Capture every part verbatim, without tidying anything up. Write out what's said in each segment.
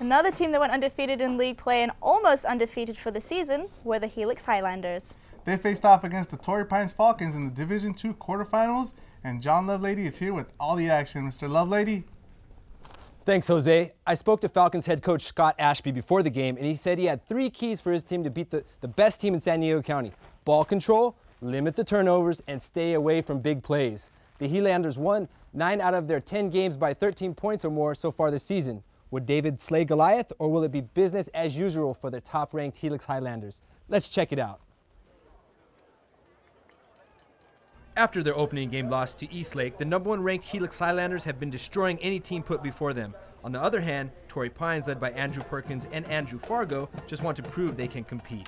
Another team that went undefeated in league play and almost undefeated for the season were the Helix Highlanders. They faced off against the Torrey Pines Falcons in the Division two quarterfinals, and John Lovelady is here with all the action. Mister Lovelady. Thanks, Jose. I spoke to Falcons head coach Scott Ashby before the game, and he said he had three keys for his team to beat the, the best team in San Diego County. Ball control, limit the turnovers, and stay away from big plays. The Highlanders won nine out of their ten games by thirteen points or more so far this season. Would David slay Goliath, or will it be business as usual for the top-ranked Helix Highlanders? Let's check it out. After their opening game loss to Eastlake, the number one ranked Helix Highlanders have been destroying any team put before them. On the other hand, Torrey Pines, led by Andrew Perkins and Andrew Fargo, just want to prove they can compete.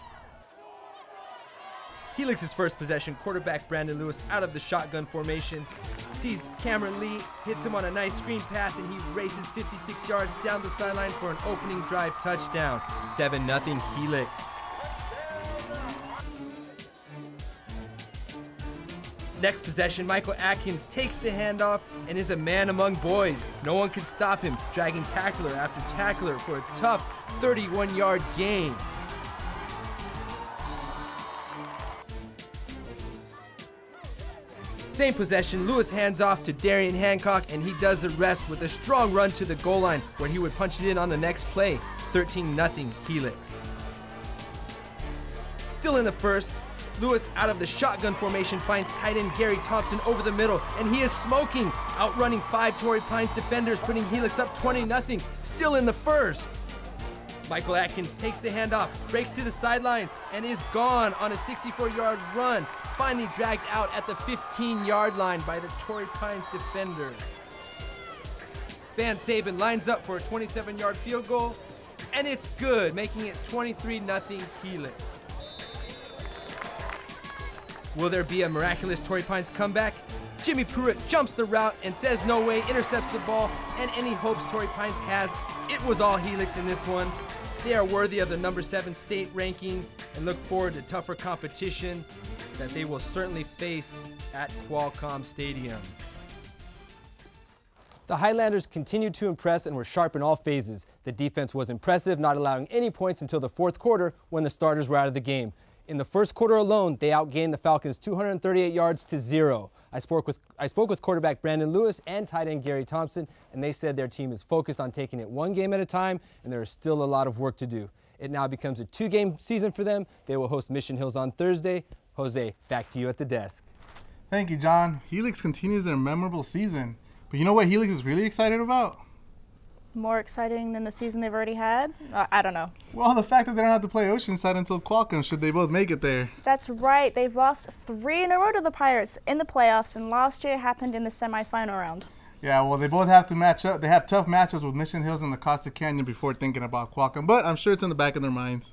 Helix's first possession, quarterback Brandon Lewis out of the shotgun formation sees Cameron Lee, hits him on a nice screen pass, and he races fifty-six yards down the sideline for an opening drive touchdown. seven nothing Helix. Next possession, Michael Atkins takes the handoff and is a man among boys. No one could stop him, dragging tackler after tackler for a tough thirty-one yard gain. Same possession, Lewis hands off to Darian Hancock, and he does the rest with a strong run to the goal line where he would punch it in on the next play. thirteen nothing Helix. Still in the first, Lewis out of the shotgun formation finds tight end Gary Thompson over the middle, and he is smoking, outrunning five Torrey Pines defenders, putting Helix up twenty nothing, still in the first. Michael Atkins takes the handoff, breaks to the sideline, and is gone on a sixty-four yard run, finally dragged out at the fifteen yard line by the Torrey Pines defender. Van Sabin lines up for a twenty-seven yard field goal, and it's good, making it twenty-three nothing Helix. Will there be a miraculous Torrey Pines comeback? Jimmy Pruitt jumps the route and says no way, intercepts the ball, and any hopes Torrey Pines has, it was all Helix in this one. They are worthy of the number seven state ranking and look forward to tougher competition that they will certainly face at Qualcomm Stadium. The Highlanders continued to impress and were sharp in all phases. The defense was impressive, not allowing any points until the fourth quarter when the starters were out of the game. In the first quarter alone, they outgained the Falcons two hundred thirty-eight yards to zero. I spoke with, I spoke with quarterback Brandon Lewis and tight end Gary Thompson, and they said their team is focused on taking it one game at a time, and there is still a lot of work to do. It now becomes a two-game season for them. They will host Mission Hills on Thursday. Jose, back to you at the desk. Thank you, John. Helix continues their memorable season. But you know what Helix is really excited about? More exciting than the season they've already had? Uh, I don't know. Well, the fact that they don't have to play Oceanside until Qualcomm, should they both make it there. That's right. They've lost three in a row to the Pirates in the playoffs, and last year happened in the semifinal round. Yeah, well, they both have to match up. They have tough matchups with Mission Hills and La Costa Canyon before thinking about Qualcomm, but I'm sure it's in the back of their minds.